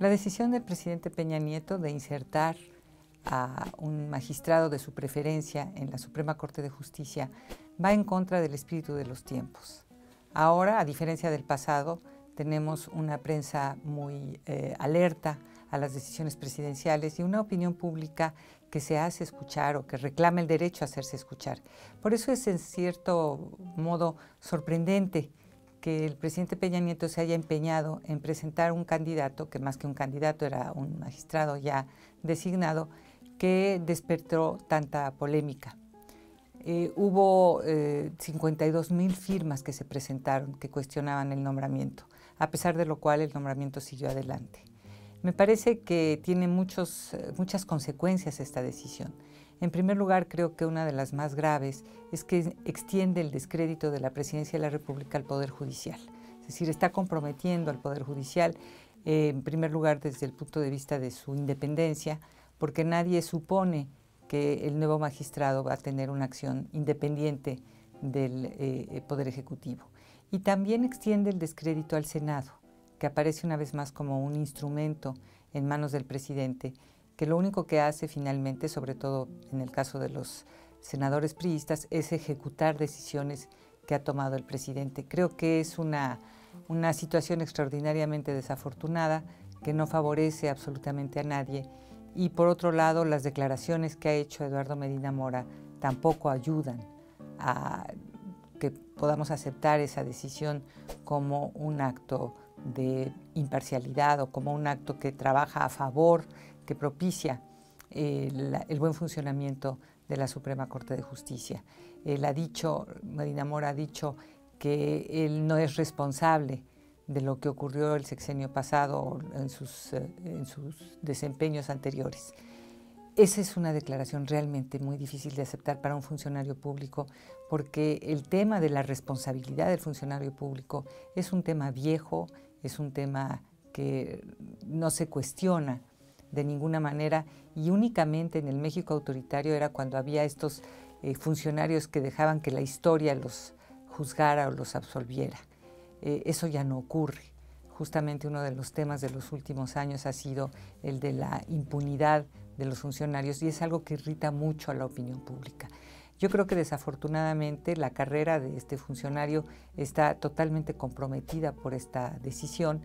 La decisión del presidente Peña Nieto de insertar a un magistrado de su preferencia en la Suprema Corte de Justicia va en contra del espíritu de los tiempos. Ahora, a diferencia del pasado, tenemos una prensa muy alerta a las decisiones presidenciales y una opinión pública que se hace escuchar o que reclama el derecho a hacerse escuchar. Por eso es en cierto modo sorprendente que el presidente Peña Nieto se haya empeñado en presentar un candidato, que más que un candidato era un magistrado ya designado, que despertó tanta polémica. Hubo 52,000 firmas que se presentaron, que cuestionaban el nombramiento, a pesar de lo cual el nombramiento siguió adelante. Me parece que tiene muchas consecuencias esta decisión. En primer lugar, creo que una de las más graves es que extiende el descrédito de la Presidencia de la República al Poder Judicial. Es decir, está comprometiendo al Poder Judicial, en primer lugar, desde el punto de vista de su independencia, porque nadie supone que el nuevo magistrado va a tener una acción independiente del Poder Ejecutivo. Y también extiende el descrédito al Senado, que aparece una vez más como un instrumento en manos del presidente, que lo único que hace finalmente, sobre todo en el caso de los senadores priistas, es ejecutar decisiones que ha tomado el presidente. Creo que es una situación extraordinariamente desafortunada que no favorece absolutamente a nadie. Y por otro lado, las declaraciones que ha hecho Eduardo Medina Mora tampoco ayudan a que podamos aceptar esa decisión como un acto de imparcialidad o como un acto que trabaja a favor, que propicia el buen funcionamiento de la Suprema Corte de Justicia. Medina Mora ha dicho que él no es responsable de lo que ocurrió el sexenio pasado en sus desempeños anteriores. Esa es una declaración realmente muy difícil de aceptar para un funcionario público, porque el tema de la responsabilidad del funcionario público es un tema viejo, es un tema que no se cuestiona de ninguna manera, y únicamente en el México autoritario era cuando había estos funcionarios que dejaban que la historia los juzgara o los absolviera. Eso ya no ocurre. Justamente uno de los temas de los últimos años ha sido el de la impunidad de los funcionarios, y es algo que irrita mucho a la opinión pública. Yo creo que desafortunadamente la carrera de este funcionario está totalmente comprometida por esta decisión,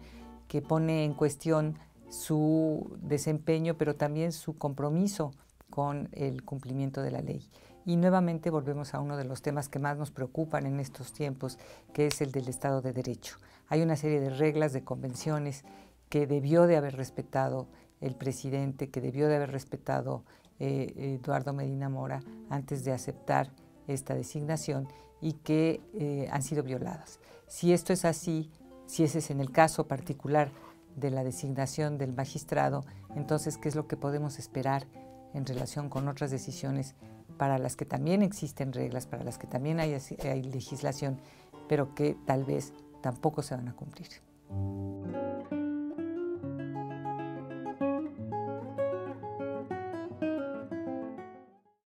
que pone en cuestión su desempeño, pero también su compromiso con el cumplimiento de la ley. Y nuevamente volvemos a uno de los temas que más nos preocupan en estos tiempos, que es el del Estado de Derecho. Hay una serie de reglas, de convenciones que debió de haber respetado el presidente, que debió de haber respetado Eduardo Medina Mora antes de aceptar esta designación, y que han sido violadas. Si esto es así, si ese es en el caso particular de la designación del magistrado, entonces, ¿qué es lo que podemos esperar en relación con otras decisiones para las que también existen reglas, para las que también hay legislación, pero que tal vez tampoco se van a cumplir?